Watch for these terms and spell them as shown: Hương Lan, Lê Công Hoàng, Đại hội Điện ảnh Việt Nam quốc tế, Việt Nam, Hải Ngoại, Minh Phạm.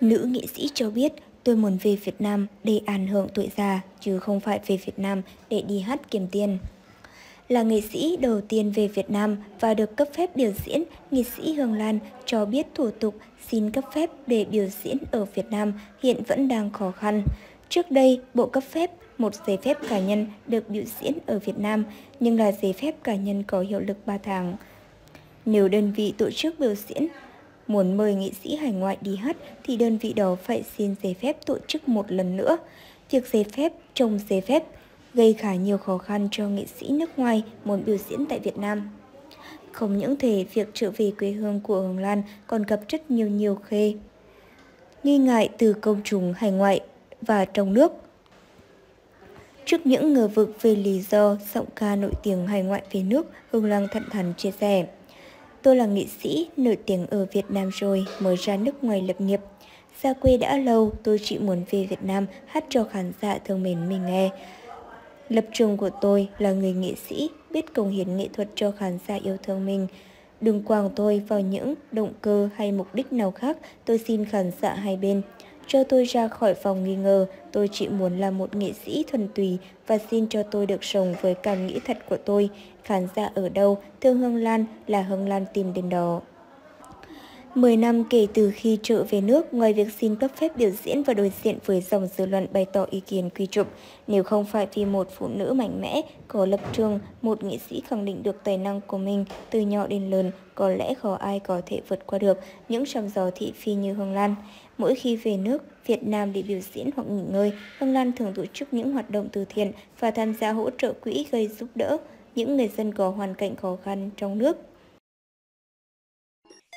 Nữ nghệ sĩ cho biết, tôi muốn về Việt Nam để an hưởng tuổi già, chứ không phải về Việt Nam để đi hát kiếm tiền. Là nghệ sĩ đầu tiên về Việt Nam và được cấp phép biểu diễn, nghệ sĩ Hương Lan cho biết thủ tục xin cấp phép để biểu diễn ở Việt Nam hiện vẫn đang khó khăn. Trước đây, Bộ cấp phép một giấy phép cá nhân được biểu diễn ở Việt Nam, nhưng là giấy phép cá nhân có hiệu lực 3 tháng. Nếu đơn vị tổ chức biểu diễn muốn mời nghệ sĩ hải ngoại đi hát thì đơn vị đó phải xin giấy phép tổ chức một lần nữa. Việc giấy phép trồng giấy phép gây khá nhiều khó khăn cho nghệ sĩ nước ngoài muốn biểu diễn tại Việt Nam. Không những thế, việc trở về quê hương của Hương Lan còn gặp rất nhiều khê nghi ngại từ công chúng hải ngoại và trong nước. Trước những ngờ vực về lý do giọng ca nổi tiếng hải ngoại về nước, Hương Lan thẳng thắn chia sẻ: "Tôi là nghệ sĩ nổi tiếng ở Việt Nam rồi mới ra nước ngoài lập nghiệp. Xa quê đã lâu, tôi chỉ muốn về Việt Nam hát cho khán giả thương mến mình nghe. Lập trường của tôi là người nghệ sĩ biết cống hiến nghệ thuật cho khán giả yêu thương mình. Đừng quàng tôi vào những động cơ hay mục đích nào khác, tôi xin khán giả hai bên. Cho tôi ra khỏi vòng nghi ngờ, tôi chỉ muốn là một nghệ sĩ thuần túy và xin cho tôi được sống với cảm nghĩ thật của tôi. Khán giả ở đâu, thương Hương Lan là Hương Lan tìm đến đó." 10 năm kể từ khi trở về nước, ngoài việc xin cấp phép biểu diễn và đối diện với dòng dư luận bày tỏ ý kiến quy trục, nếu không phải vì một phụ nữ mạnh mẽ, có lập trường, một nghệ sĩ khẳng định được tài năng của mình từ nhỏ đến lớn, có lẽ khó ai có thể vượt qua được những sóng gió thị phi như Hương Lan. Mỗi khi về nước Việt Nam để biểu diễn hoặc nghỉ ngơi, Hương Lan thường tổ chức những hoạt động từ thiện và tham gia hỗ trợ quỹ gây giúp đỡ những người dân có hoàn cảnh khó khăn trong nước.